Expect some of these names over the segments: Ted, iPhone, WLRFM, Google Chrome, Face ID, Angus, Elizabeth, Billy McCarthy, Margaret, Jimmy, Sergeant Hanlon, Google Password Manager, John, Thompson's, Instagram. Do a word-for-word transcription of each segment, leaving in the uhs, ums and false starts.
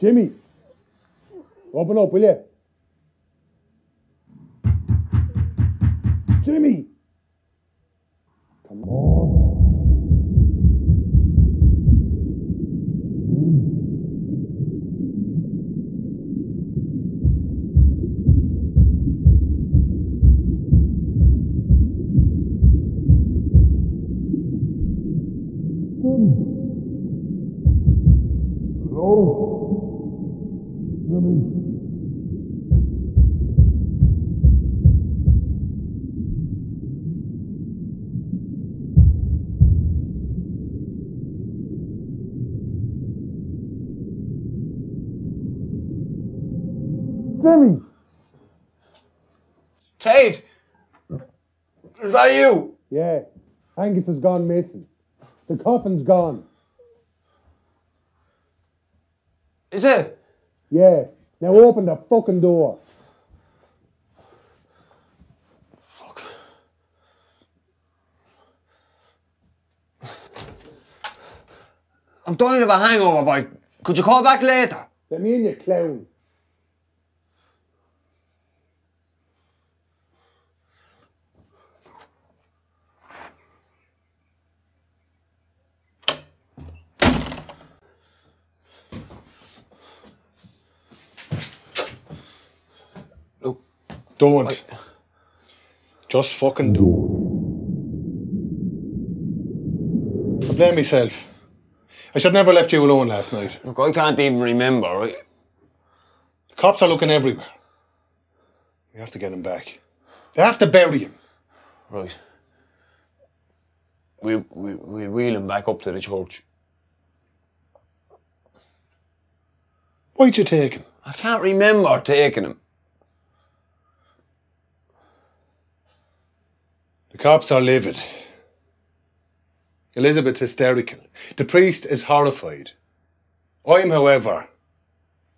Jimmy, open up, will you? Jimmy! Come on. Jimmy! Ted! Is that you? Yeah. Angus has gone missing. The coffin's gone. Is it? Yeah. Now open the fucking door. Fuck. I'm dying of a hangover, boy. Could you call back later? Let me in, you clown. Don't. Wait. Just fucking do. I blame myself. I should never have left you alone last night. Look, I can't even remember. I... The cops are looking everywhere. We have to get him back. They have to bury him. Right. We, we, we'll wheel him back up to the church. Why'd you take him? I can't remember taking him. The cops are livid. Elizabeth's hysterical. The priest is horrified. I am, however,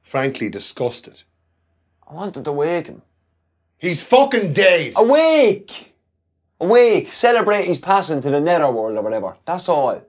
frankly disgusted. I wanted to wake him. He's fucking dead! Awake! Awake! Celebrate his passing to the netherworld or whatever. That's all.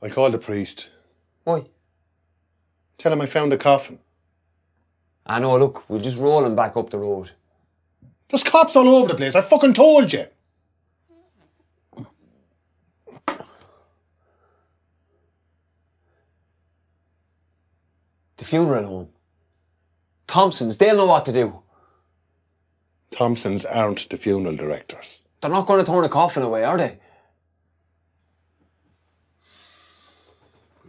I called the priest. Why? Tell him I found a coffin. I know, look, we'll just roll him back up the road. There's cops all over the place, I fucking told you! The funeral home. Thompson's, they'll know what to do. Thompson's aren't the funeral directors. They're not going to turn a coffin away, are they? It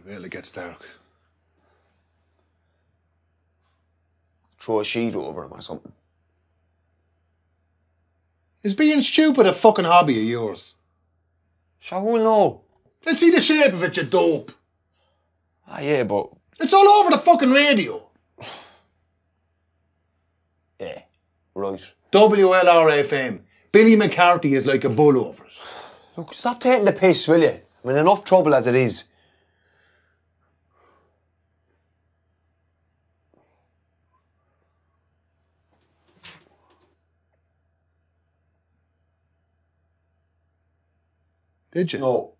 really gets dark. Throw a sheet over him or something. Is being stupid a fucking hobby of yours? Sure, who'll know? Let's see the shape of it, you dope. Ah, yeah, but... It's all over the fucking radio. Yeah, right. W L R F M. Billy McCarthy is like a bull over it. Look, stop taking the piss, will you? I'm in enough trouble as it is. Did you? No.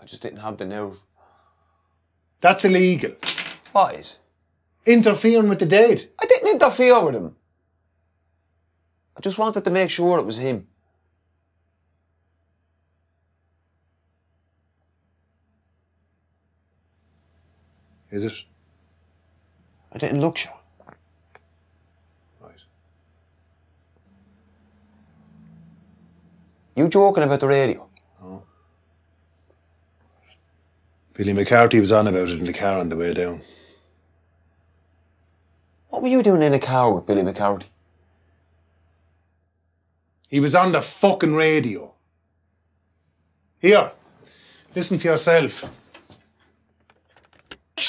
I just didn't have the nerve. That's illegal. What is? Interfering with the dead. I didn't interfere with him. I just wanted to make sure it was him. Is it? I didn't look sure. You joking about the radio? Oh. Billy McCarthy was on about it in the car on the way down. What were you doing in the car with Billy McCarthy? He was on the fucking radio. Here, listen for yourself.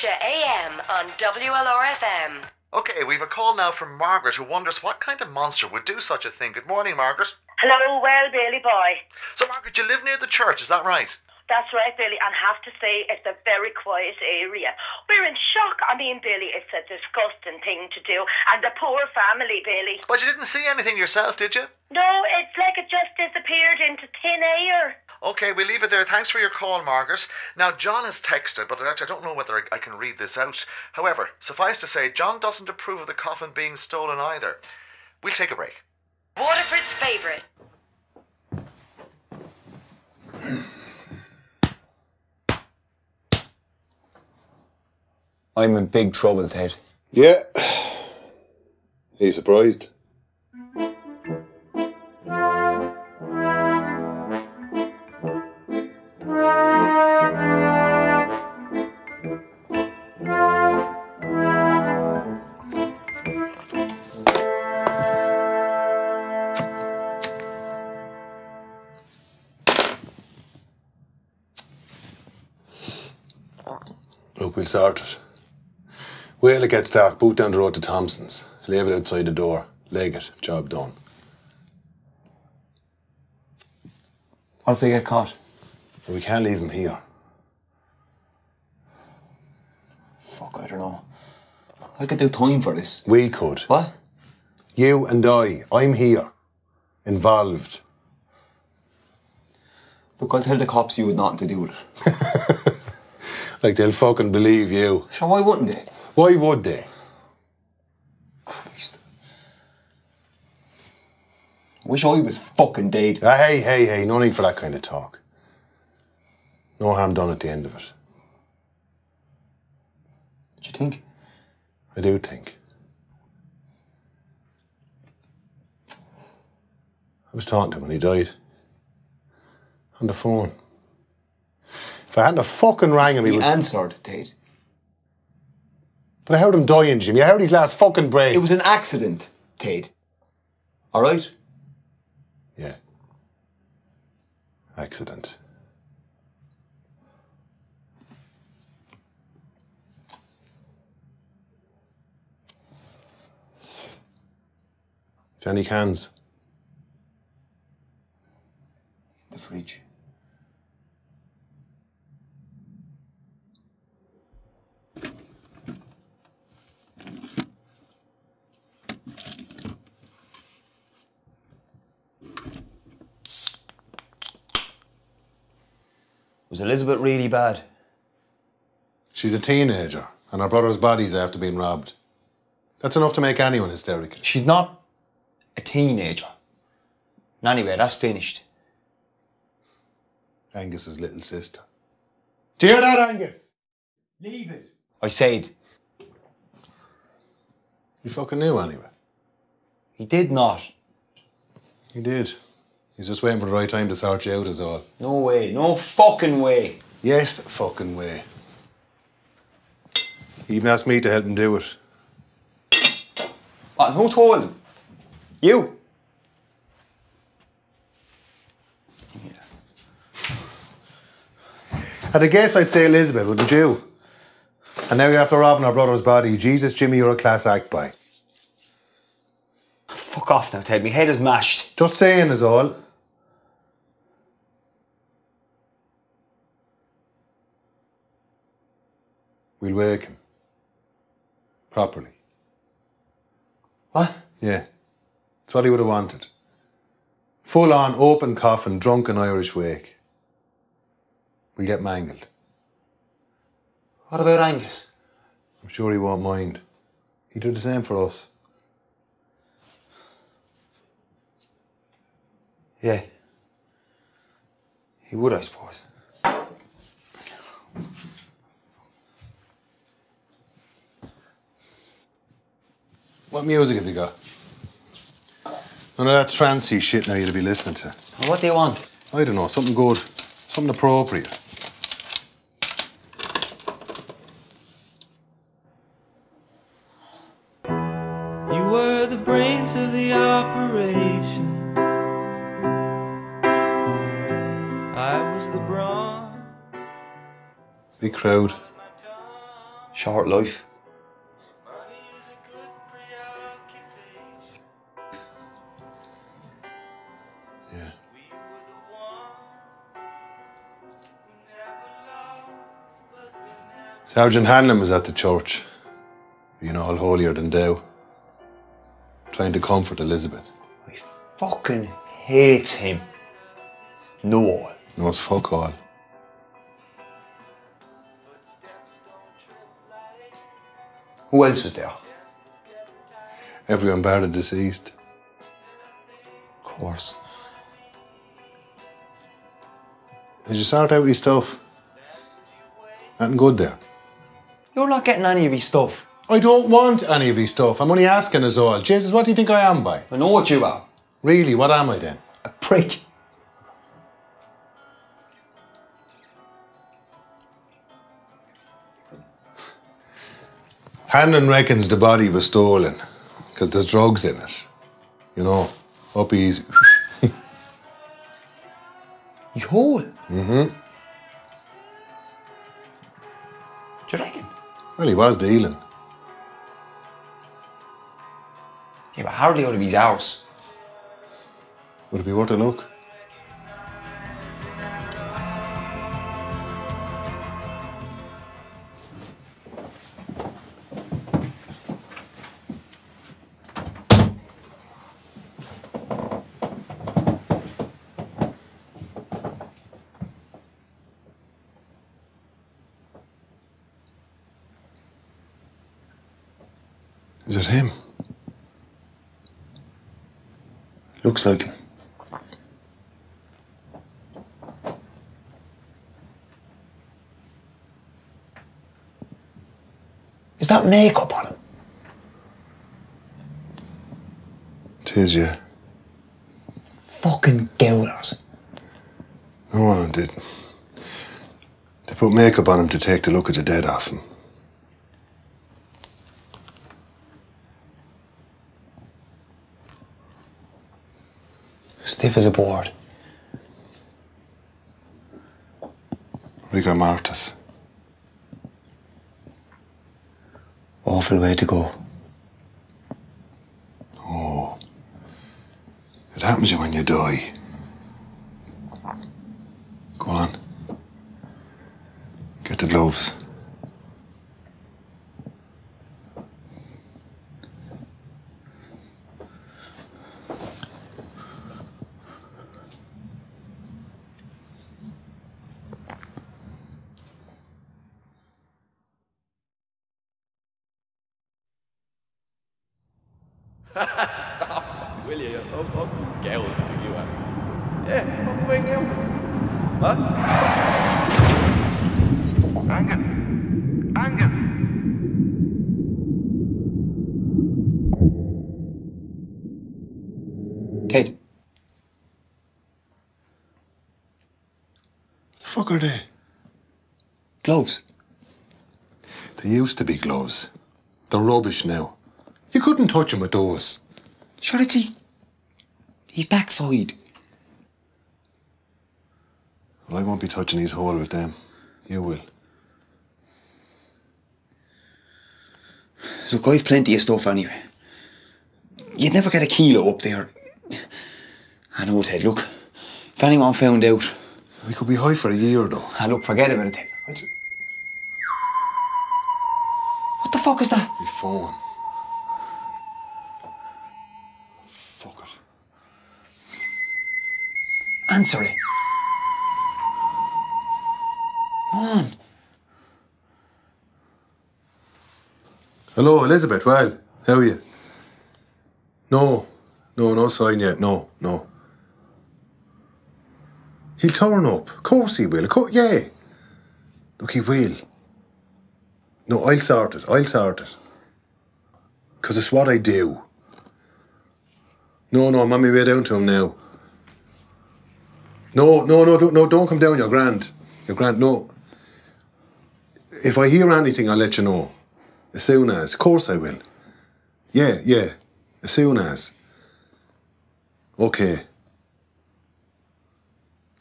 A M on W L R F M. Okay, we've a call now from Margaret, who wonders what kind of monster would do such a thing. Good morning, Margaret. Hello, well, Billy boy. So, Margaret, you live near the church, is that right? That's right, Billy, and have to say it's a very quiet area. We're in shock. I mean, Billy, it's a disgusting thing to do, and the poor family, Billy. But you didn't see anything yourself, did you? No, it's like it just disappeared into thin air. OK, we'll leave it there. Thanks for your call, Margaret. Now, John has texted, but I don't know whether I can read this out. However, suffice to say, John doesn't approve of the coffin being stolen either. We'll take a break. Waterford's favourite. I'm in big trouble, Ted. Yeah. Are you surprised? Look, we'll sort it. Well, it gets dark, boot down the road to Thompson's. Leave it outside the door. Leg it. Job done. What if they get caught? We can't leave him here. Fuck, I don't know. I could do time for this. We could. What? You and I. I'm here. Involved. Look, I'll tell the cops you had nothing to do with it. Like they'll fucking believe you. So why wouldn't they? Why would they? Christ. Wish I was fucking dead. Hey, hey, hey, no need for that kind of talk. No harm done at the end of it. Do you think? I do think. I was talking to him when he died. On the phone. If I hadn't have fucking rang him, he, he would... He answered, Ted. But I heard him dying, Jimmy. I heard his last fucking breath. It was an accident, Ted. All right? Yeah. Accident. Johnny cans. In the fridge. Was Elizabeth really bad? She's a teenager, and her brother's body's after being robbed. That's enough to make anyone hysterical. She's not a teenager. And anyway, that's finished. Angus's little sister. Do you hear that, Angus? Leave it. I said. You fucking knew anyway. He did not. He did. He's just waiting for the right time to sort you out is all. No way. No fucking way. Yes, fucking way. He even asked me to help him do it. What, and who told him? You. At a guess, I'd say Elizabeth, wouldn't you? And now you're after robbing our brother's body. Jesus, Jimmy, you're a class act, boy. Fuck off now, Ted. My head is mashed. Just saying is all. We'll wake him. Properly. What? Yeah. That's what he would have wanted. Full on, open coffin, drunken Irish wake. We'll get mangled. What about Angus? I'm sure he won't mind. He'd do the same for us. Yeah, he would, I suppose. What music have you got? None of that trancy shit now you'd be listening to. Well, what do you want? I don't know, something good, something appropriate. You were the brains of the operation. Big crowd. Short life. Yeah. Sergeant Hanlon was at the church, being all holier than thou, trying to comfort Elizabeth. I fucking hate him. No. No, it's fuck all. Who else was there? Everyone bar the deceased. Of course. Did you sort out his stuff? Nothing good there. You're not getting any of his stuff. I don't want any of his stuff. I'm only asking us all. Jesus, what do you think I am by? I know what you are. Really, what am I then? A prick. Hanlon reckons the body was stolen because there's drugs in it. You know, up easy. He's whole. Mm-hmm. Do you reckon? Well, he was dealing. Yeah, but hardly out of his house. Would it be worth a look? Is it him? Looks like him. Is that makeup on him? Tis, yeah. Fucking gowners. No one did. They put makeup on him to take the look of the dead off him. Stiff as a board. Rigor mortis. Awful way to go. Oh. It happens to you when you die. Go on. Get the gloves. Stop, will you? You're so fucking gown, you are. Yeah, fucking wing you. Huh? Angus! Angus! Ted. The fuck are they? Gloves. They used to be gloves. They're rubbish now. You couldn't touch him with those. Sure, it's his... his backside. Well, I won't be touching his hole with them. You will. Look, I've plenty of stuff anyway. You'd never get a kilo up there. I know, Ted, look. If anyone found out... We could be high for a year, though. Ah, look, forget about it, Ted. Just... What the fuck is that? Your phone. Answer it. Come on. Hello, Elizabeth. Well, how are you? No, no, no sign yet. No, no. He'll turn up. Of course he will. Of course, yeah. Look, he will. No, I'll sort it. I'll sort it. Because it's what I do. No, no, I'm on my way down to him now. No, no, no, don't, no, don't come down, you're grand. You're grand, no. If I hear anything, I'll let you know. As soon as. Of course I will. Yeah, yeah. As soon as. Okay.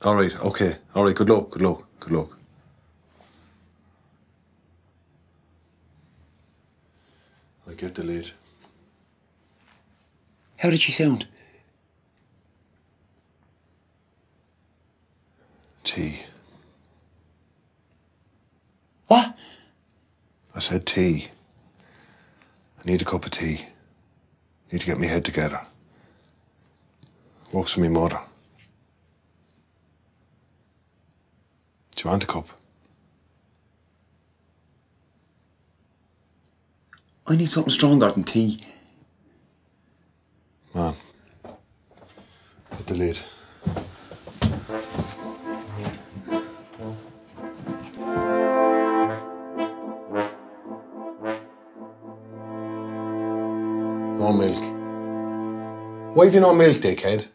All right, okay. All right, good luck, good luck, good luck. I get the lead. How did she sound? T. What? I said tea. I need a cup of tea. Need to get my head together. Works with my mother. Do you want a cup? I need something stronger than tea. Man. Hit the lid. No milk. Why have you no milk, dickhead?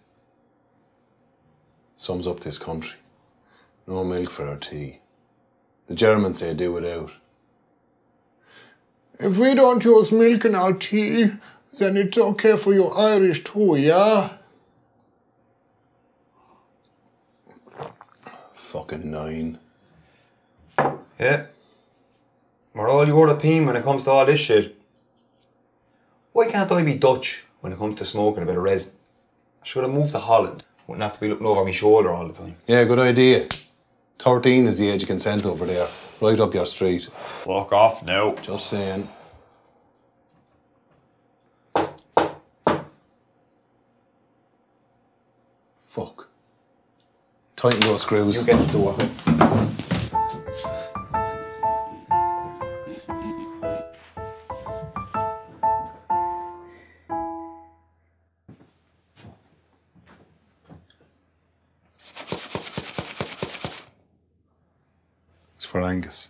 Sums up this country. No milk for our tea. The Germans say do without. If we don't use milk in our tea, then it's okay for you Irish too, yeah? Fucking nine. Yeah. We're all European when it comes to all this shit. Why can't I be Dutch when it comes to smoking a bit of resin? I should have moved to Holland. Wouldn't have to be looking over my shoulder all the time. Yeah, good idea. thirteen is the age of consent over there. Right up your street. Fuck off now. Just saying. Fuck. Tighten those screws. You get the door. For Angus.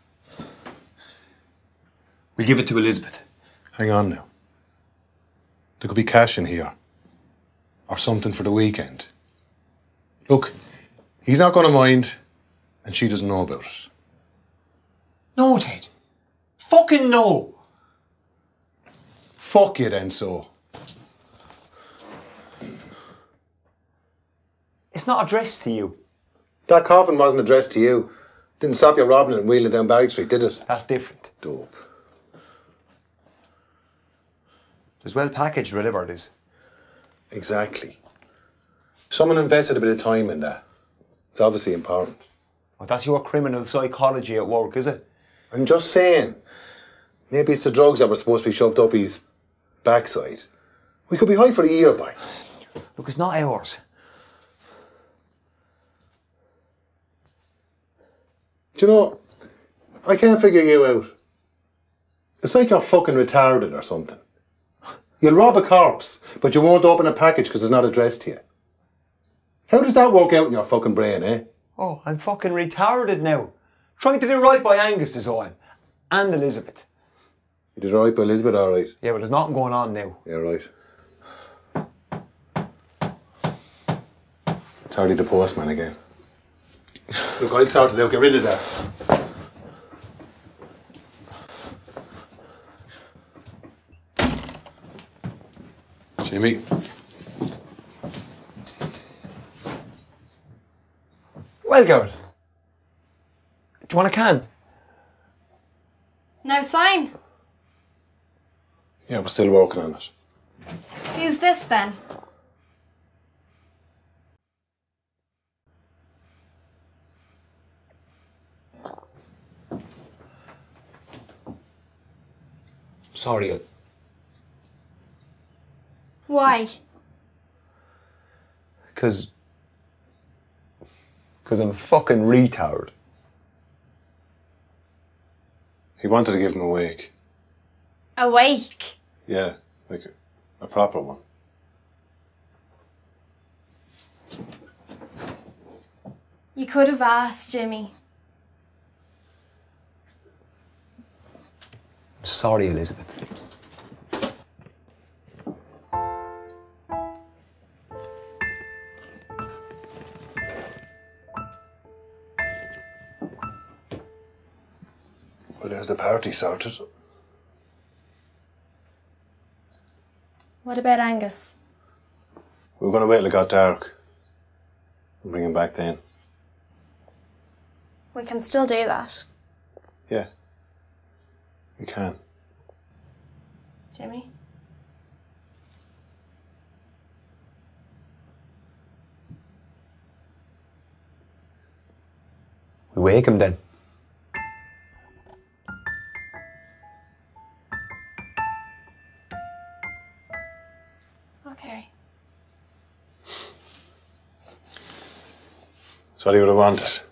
We'll give it to Elizabeth. Hang on now. There could be cash in here. Or something for the weekend. Look, he's not going to mind, and she doesn't know about it. No, Ted. Fucking no! Fuck you then, so. It's not addressed to you. That coffin wasn't addressed to you. Didn't stop you robbing it and wheeling down Barrack Street, did it? That's different. Dope. It was well packaged, whatever it is. Exactly. Someone invested a bit of time in that. It's obviously important. Well, that's your criminal psychology at work, is it? I'm just saying. Maybe it's the drugs that were supposed to be shoved up his backside. We could be high for a year by. Look, it's not ours. Do you know, I can't figure you out. It's like you're fucking retarded or something. You'll rob a corpse, but you won't open a package because it's not addressed to you. How does that work out in your fucking brain, eh? Oh, I'm fucking retarded now. Trying to do right by Angus is all. And Elizabeth. You did right by Elizabeth, all right. Yeah, but there's nothing going on now. Yeah, right. It's already the postman again. Look, I'll start it out. Get rid of that. Jimmy. Well, Garrett. Do you want a can? No sign. Yeah, we're still working on it. Who's this then? Sorry. I... Why? Because... Because I'm a fucking retard. He wanted to give him a wake. A wake? Yeah, like a, a proper one. You could have asked, Jimmy. I'm sorry, Elizabeth. Well, there's the party sorted. What about Angus? We're going to wait till it got dark. We'll bring him back then. We can still do that. Yeah. We can. Jimmy? We wake him then. thought he would have wanted.